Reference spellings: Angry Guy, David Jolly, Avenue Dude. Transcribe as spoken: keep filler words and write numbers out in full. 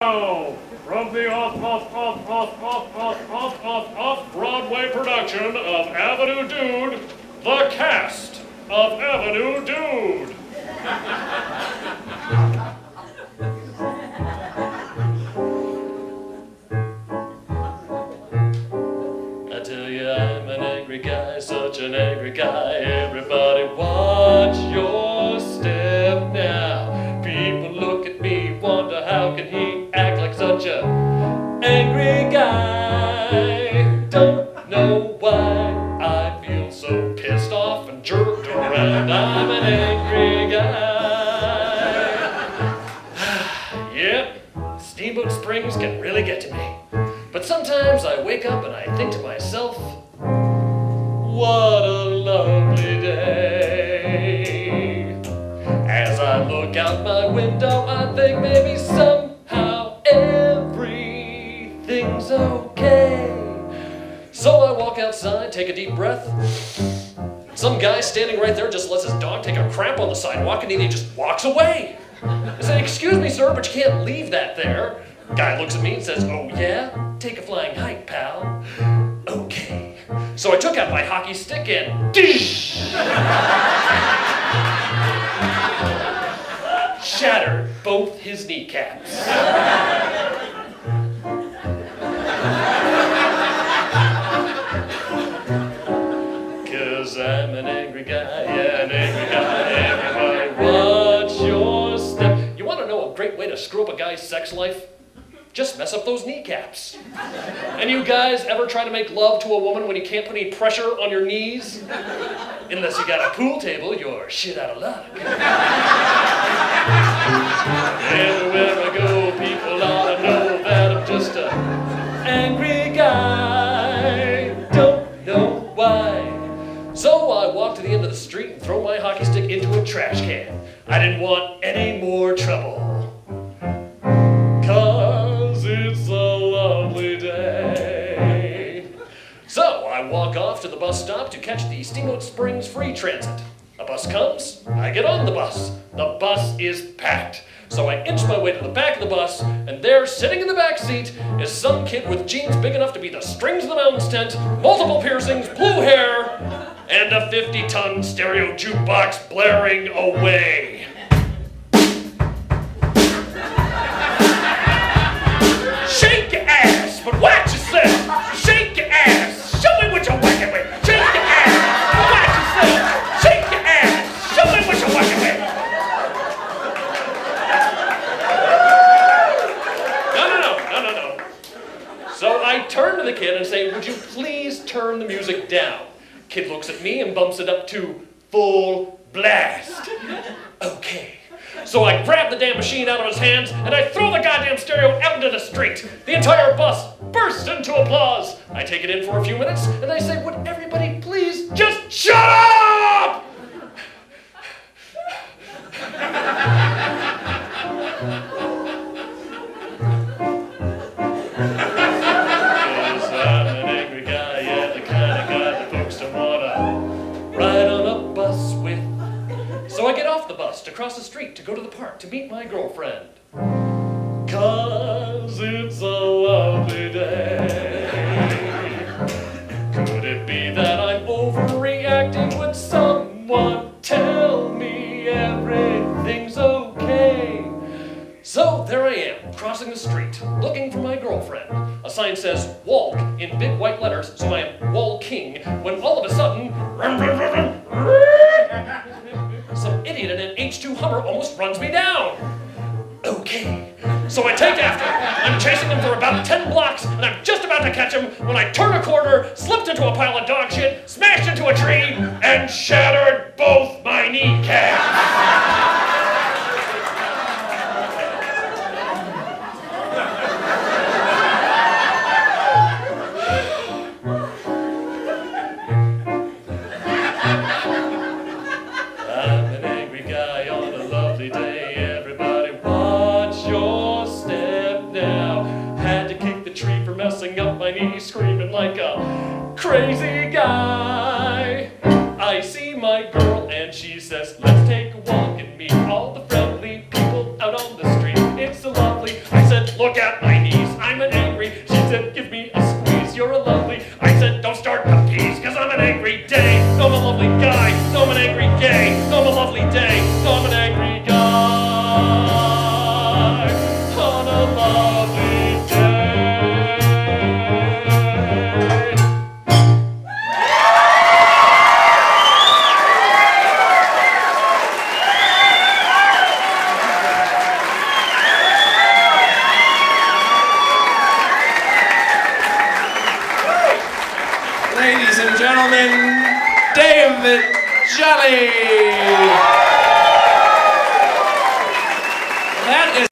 From the off, off, off, off, off, off, off, off, off Broadway production of Avenue Dude, the cast of Avenue Dude. I tell you, I'm an angry guy, such an angry guy. Everybody watch your step now. People look at me, wonder how can he such an angry guy. Don't know why I feel so pissed off and jerked around. I'm an angry guy. Yep, Steamboat Springs can really get to me. But sometimes I wake up and I think to myself, what a lovely day. As I look out my window, I think maybe some Everything's okay. So I walk outside, take a deep breath. Some guy standing right there just lets his dog take a crap on the sidewalk and then he just walks away. I say, excuse me, sir, but you can't leave that there. Guy looks at me and says, oh yeah? Take a flying hike, pal. Okay. So I took out my hockey stick and shattered both his kneecaps. I'm an angry guy, yeah, an angry guy, everybody watch your step. You want to know a great way to screw up a guy's sex life? Just mess up those kneecaps. And you guys ever try to make love to a woman when you can't put any pressure on your knees? Unless you got a pool table, you're shit out of luck. Everywhere I go, people ought to know that I'm just an angry guy. Don't know why. So I walk to the end of the street and throw my hockey stick into a trash can. I didn't want any more trouble. 'Cause it's a lovely day. So I walk off to the bus stop to catch the Steamboat Springs free transit. A bus comes, I get on the bus. The bus is packed. So I inch my way to the back of the bus, and there, sitting in the back seat, is some kid with jeans big enough to be the strings of the Mountains tent, multiple piercings, blue hair, and a fifty-ton stereo jukebox blaring away. Shake your ass, but watch yourself. Shake your ass. Show me what you're working with. Shake your ass, but watch yourself. Shake your ass. Show me what you're working with. So I turn to the kid and say, would you please turn the music down? Kid looks at me and bumps it up to full blast. Okay. So I grab the damn machine out of his hands and I throw the goddamn stereo out into the street. The entire bus bursts into applause. I take it in for a few minutes and I say, would everybody please just shut up? To cross the street, to go to the park, to meet my girlfriend. 'Cause it's a lovely day. Could it be that I'm overreacting? Would someone tell me everything's okay? So there I am, crossing the street, looking for my girlfriend. A sign says walk in big white letters, so I am walking, when all of a sudden, rum, rum, rum, rum, some idiot in an H two Hummer almost runs me down. Okay. So I take after him. I'm chasing him for about ten blocks, and I'm just about to catch him when I turn a corner, slipped into a pile of dog shit, smashed into a tree, and shattered both my kneecaps. Screaming like a crazy guy. I see my girl and she says, let's take a walk and meet all the friendly people out on the street. It's so lovely. I said, look at my knees. I'm an angry, she said, give me a squeeze. You're a lovely, I said, don't start the peas, cause I'm an angry day. No, I'm a lovely guy, no, I'm an angry gay. No, I'm a lovely day, no, I'm an angry guy. On a lovely David Jolly. That is